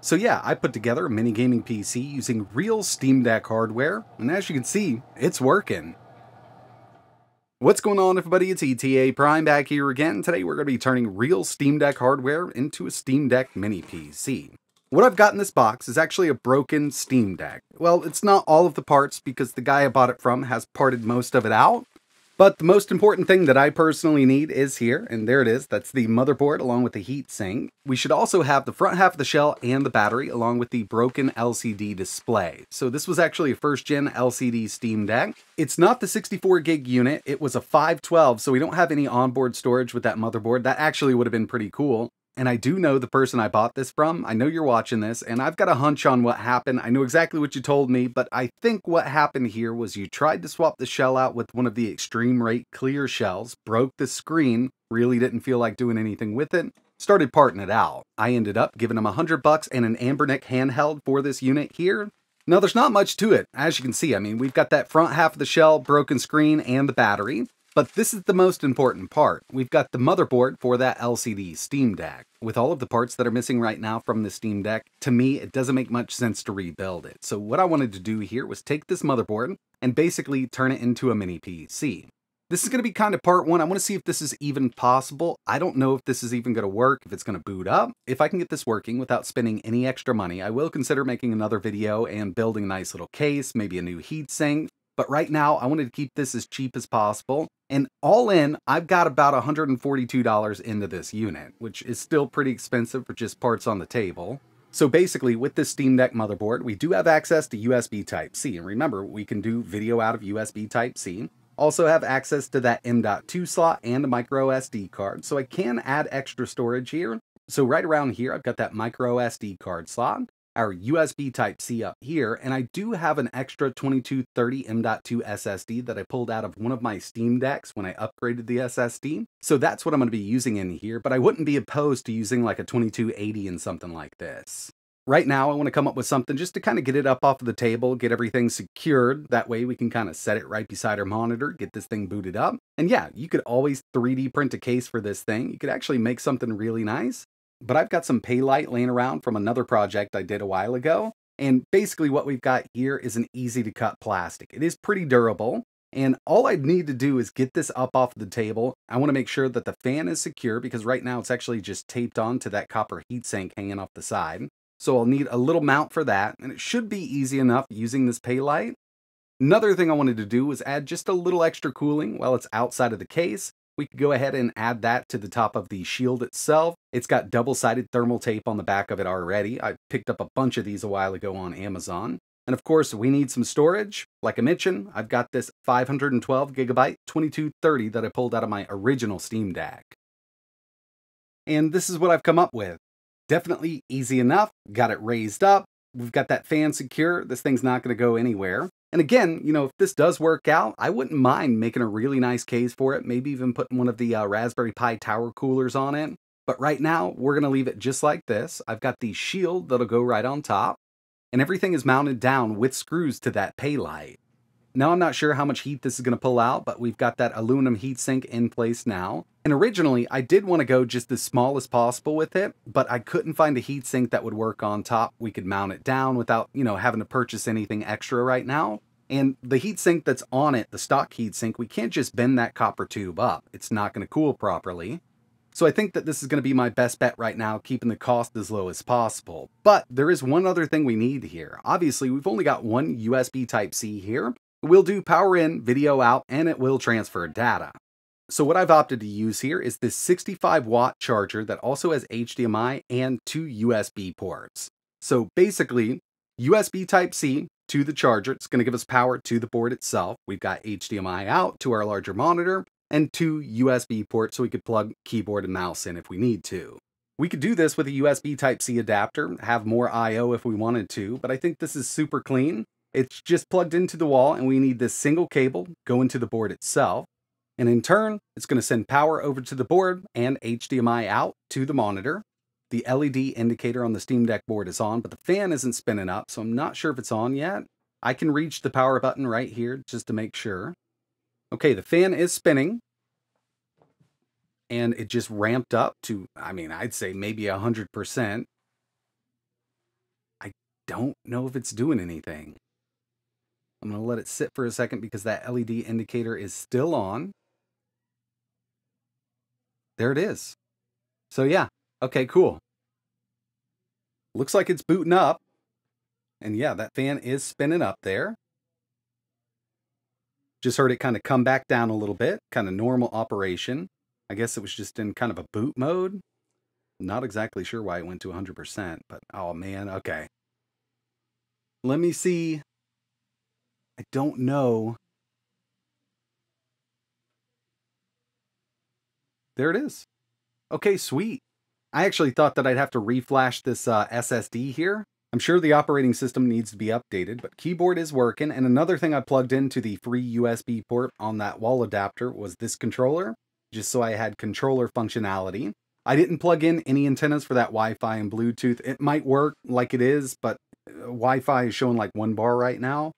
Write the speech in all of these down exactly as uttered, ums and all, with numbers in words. So yeah, I put together a mini gaming P C using real Steam Deck hardware, and as you can see, it's working. What's going on, everybody? It's E T A Prime back here again. Today we're going to be turning real Steam Deck hardware into a Steam Deck mini P C. What I've got in this box is actually a broken Steam Deck. Well, it's not all of the parts because the guy I bought it from has parted most of it out. But the most important thing that I personally need is here, and there it is. That's the motherboard along with the heatsink. We should also have the front half of the shell and the battery along with the broken L C D display. So this was actually a first-gen L C D Steam Deck. It's not the sixty-four gig unit, it was a five twelve, so we don't have any onboard storage with that motherboard. That actually would have been pretty cool. And I do know the person I bought this from. I know you're watching this, and I've got a hunch on what happened. I know exactly what you told me, but I think what happened here was you tried to swap the shell out with one of the Extreme Rate clear shells, broke the screen, really didn't feel like doing anything with it, started parting it out. I ended up giving him a hundred bucks and an Ambernic handheld for this unit here. Now, there's not much to it. As you can see, I mean, we've got that front half of the shell, broken screen, and the battery. But this is the most important part. We've got the motherboard for that L C D Steam Deck. With all of the parts that are missing right now from the Steam Deck, to me, it doesn't make much sense to rebuild it. So what I wanted to do here was take this motherboard and basically turn it into a mini P C. This is going to be kind of part one. I want to see if this is even possible. I don't know if this is even going to work, if it's going to boot up. If I can get this working without spending any extra money, I will consider making another video and building a nice little case, maybe a new heatsink. But right now, I wanted to keep this as cheap as possible. And all in, I've got about a hundred forty-two dollars into this unit, which is still pretty expensive for just parts on the table. So basically, with this Steam Deck motherboard, we do have access to U S B Type C. And remember, we can do video out of U S B Type C. Also have access to that M dot two slot and a micro S D card. So I can add extra storage here. So right around here, I've got that micro S D card slot, our U S B Type C up here, and I do have an extra twenty-two thirty M dot two S S D that I pulled out of one of my Steam Decks when I upgraded the S S D. So that's what I'm going to be using in here, but I wouldn't be opposed to using like a twenty-two eighty in something like this. Right now, I want to come up with something just to kind of get it up off of the table, get everything secured. That way we can kind of set it right beside our monitor, get this thing booted up. And yeah, you could always three D print a case for this thing. You could actually make something really nice. But I've got some Paylite laying around from another project I did a while ago. And basically what we've got here is an easy to cut plastic. It is pretty durable. And all I'd need to do is get this up off the table. I want to make sure that the fan is secure because right now it's actually just taped onto that copper heatsink hanging off the side. So I'll need a little mount for that. And it should be easy enough using this Paylite. Another thing I wanted to do was add just a little extra cooling while it's outside of the case. We could go ahead and add that to the top of the shield itself. It's got double-sided thermal tape on the back of it already. I picked up a bunch of these a while ago on Amazon. And of course, we need some storage. Like I mentioned, I've got this five twelve gigabyte twenty-two thirty that I pulled out of my original Steam Deck. And this is what I've come up with. Definitely easy enough. Got it raised up. We've got that fan secure. This thing's not going to go anywhere. And again, you know, if this does work out, I wouldn't mind making a really nice case for it, maybe even putting one of the uh, Raspberry Pi tower coolers on it. But right now, we're going to leave it just like this. I've got the shield that'll go right on top, and everything is mounted down with screws to that Paylite. Now, I'm not sure how much heat this is going to pull out, but we've got that aluminum heatsink in place now. And originally, I did want to go just as small as possible with it, but I couldn't find a heatsink that would work on top. We could mount it down without, you know, having to purchase anything extra right now. And the heatsink that's on it, the stock heatsink, we can't just bend that copper tube up. It's not going to cool properly. So I think that this is going to be my best bet right now, keeping the cost as low as possible. But there is one other thing we need here. Obviously, we've only got one U S B Type C here. It will do power in, video out, and it will transfer data. So what I've opted to use here is this sixty-five watt charger that also has H D M I and two U S B ports. So basically, U S B Type C to the charger. It's going to give us power to the board itself. We've got H D M I out to our larger monitor and two U S B ports so we could plug keyboard and mouse in if we need to. We could do this with a U S B Type C adapter, have more I O if we wanted to, but I think this is super clean. It's just plugged into the wall, and we need this single cable going to the board itself. And in turn, it's going to send power over to the board and H D M I out to the monitor. The L E D indicator on the Steam Deck board is on, but the fan isn't spinning up, so I'm not sure if it's on yet. I can reach the power button right here just to make sure. Okay, the fan is spinning. And it just ramped up to, I mean, I'd say maybe one hundred percent. don't know if it's doing anything. I'm going to let it sit for a second because that L E D indicator is still on. There it is. So yeah, okay, cool. Looks like it's booting up. And yeah, that fan is spinning up there. Just heard it kind of come back down a little bit, kind of normal operation. I guess it was just in kind of a boot mode. Not exactly sure why it went to one hundred percent, but oh man, okay. Let me see. I don't know. There it is. Okay, sweet. I actually thought that I'd have to reflash this uh, S S D here. I'm sure the operating system needs to be updated, but keyboard is working. And another thing I plugged into the free U S B port on that wall adapter was this controller, just so I had controller functionality. I didn't plug in any antennas for that Wi-Fi and Bluetooth. It might work like it is, but Wi-Fi is showing like one bar right now.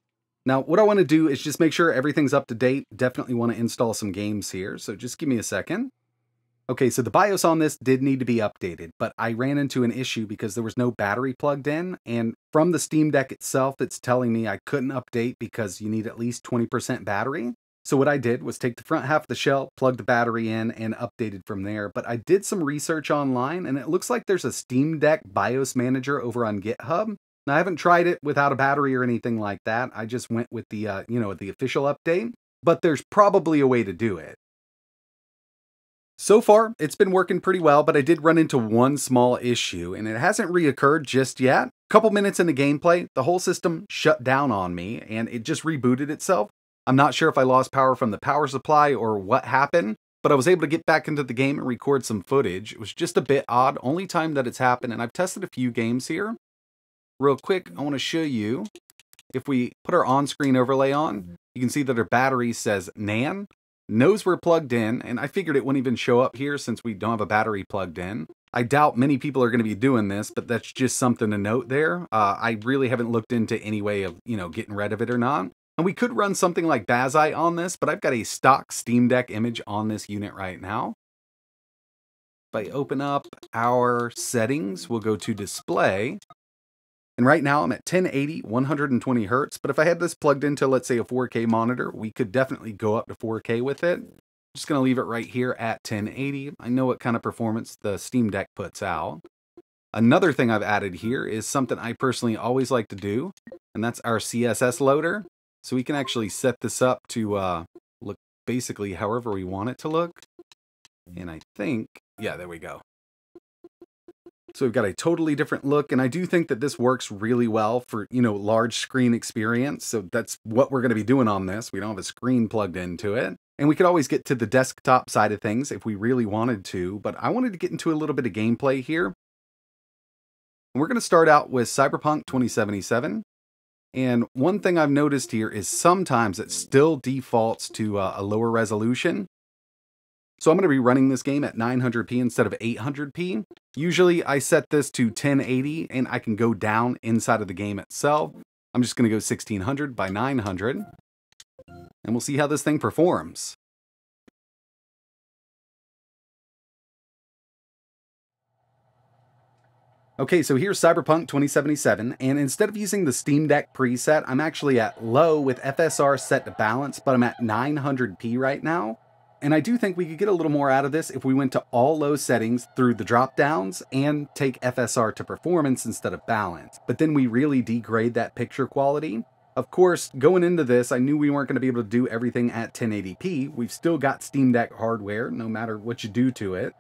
Now, what I want to do is just make sure everything's up to date. Definitely want to install some games here, so just give me a second. Okay, so the BIOS on this did need to be updated, but I ran into an issue because there was no battery plugged in, and from the Steam Deck itself, it's telling me I couldn't update because you need at least twenty percent battery. So what I did was take the front half of the shell, plug the battery in, and updated from there. But I did some research online, and it looks like there's a Steam Deck BIOS manager over on GitHub. Now, I haven't tried it without a battery or anything like that. I just went with the, uh, you know, the official update, but there's probably a way to do it. So far, it's been working pretty well, but I did run into one small issue, and it hasn't reoccurred just yet. A couple minutes into gameplay, the whole system shut down on me, and it just rebooted itself. I'm not sure if I lost power from the power supply or what happened, but I was able to get back into the game and record some footage. It was just a bit odd, only time that it's happened, and I've tested a few games here. Real quick, I want to show you, if we put our on-screen overlay on, you can see that our battery says N A N. Knows we're plugged in, and I figured it wouldn't even show up here since we don't have a battery plugged in. I doubt many people are going to be doing this, but that's just something to note there. Uh, I really haven't looked into any way of, you know, getting rid of it or not. And we could run something like Bazite on this, but I've got a stock Steam Deck image on this unit right now. If I open up our settings, we'll go to display. And right now I'm at ten eighty, one hundred twenty hertz, but if I had this plugged into, let's say, a four K monitor, we could definitely go up to four K with it. I'm just going to leave it right here at ten eighty. I know what kind of performance the Steam Deck puts out. Another thing I've added here is something I personally always like to do, and that's our C S S loader. So we can actually set this up to uh, look basically however we want it to look. And I think, yeah, there we go. So we've got a totally different look, and I do think that this works really well for, you know, large screen experience. So that's what we're going to be doing on this. We don't have a screen plugged into it. And we could always get to the desktop side of things if we really wanted to, but I wanted to get into a little bit of gameplay here. And we're going to start out with Cyberpunk twenty seventy-seven. And one thing I've noticed here is sometimes it still defaults to uh, a lower resolution. So I'm going to be running this game at nine hundred p instead of eight hundred p. Usually I set this to ten eighty and I can go down inside of the game itself. I'm just going to go sixteen hundred by nine hundred. And we'll see how this thing performs. Okay, so here's Cyberpunk twenty seventy-seven, and instead of using the Steam Deck preset, I'm actually at low with F S R set to balance, but I'm at nine hundred p right now. And I do think we could get a little more out of this if we went to all low settings through the drop downs and take F S R to performance instead of balance. But then we really degrade that picture quality. Of course, going into this, I knew we weren't going to be able to do everything at ten eighty p. We've still got Steam Deck hardware, no matter what you do to it.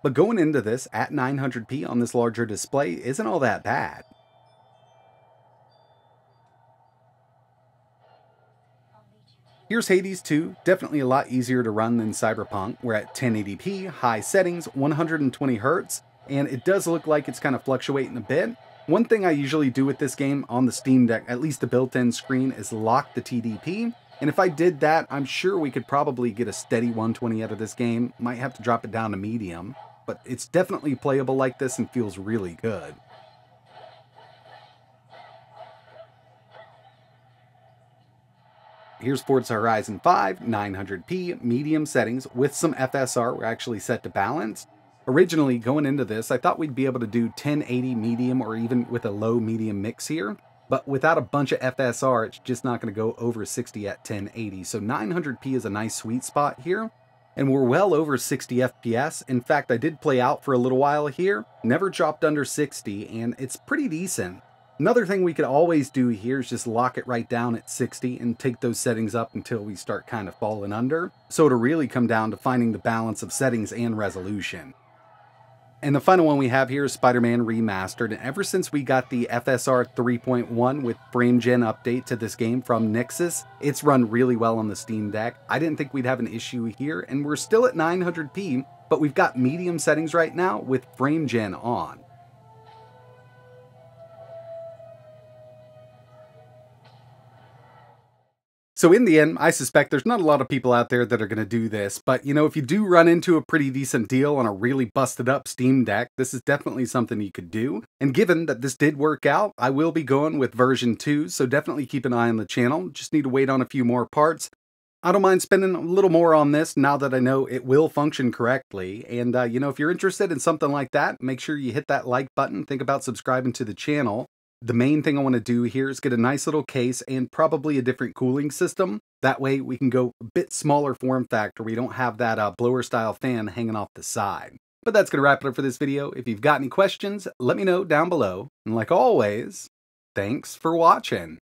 But going into this at nine hundred p on this larger display isn't all that bad. Here's Hades two, definitely a lot easier to run than Cyberpunk. We're at ten eighty p, high settings, one hundred twenty hertz, and it does look like it's kind of fluctuating a bit. One thing I usually do with this game on the Steam Deck, at least the built-in screen, is lock the T D P. And if I did that, I'm sure we could probably get a steady one twenty out of this game. Might have to drop it down to medium, but it's definitely playable like this and feels really good. Here's Forza Horizon five, nine hundred p, medium settings with some F S R. We're actually set to balance. Originally, going into this, I thought we'd be able to do ten eighty medium or even with a low medium mix here, but without a bunch of F S R, it's just not going to go over sixty at ten eighty. So nine hundred p is a nice sweet spot here, and we're well over sixty F P S. In fact, I did play out for a little while here, never dropped under sixty, and it's pretty decent. Another thing we could always do here is just lock it right down at sixty and take those settings up until we start kind of falling under. So it'll really come down to finding the balance of settings and resolution. And the final one we have here is Spider-Man Remastered, and ever since we got the F S R three point one with Frame Gen update to this game from Nixxes, it's run really well on the Steam Deck. I didn't think we'd have an issue here, and we're still at nine hundred p, but we've got medium settings right now with Frame Gen on. So in the end, I suspect there's not a lot of people out there that are going to do this, but you know, if you do run into a pretty decent deal on a really busted up Steam Deck, this is definitely something you could do. And given that this did work out, I will be going with version two, so definitely keep an eye on the channel. Just need to wait on a few more parts. I don't mind spending a little more on this now that I know it will function correctly. And uh, you know, if you're interested in something like that, make sure you hit that like button, think about subscribing to the channel. The main thing I want to do here is get a nice little case and probably a different cooling system. That way we can go a bit smaller form factor. We don't have that uh, blower style fan hanging off the side. But that's going to wrap it up for this video. If you've got any questions, let me know down below. And like always, thanks for watching.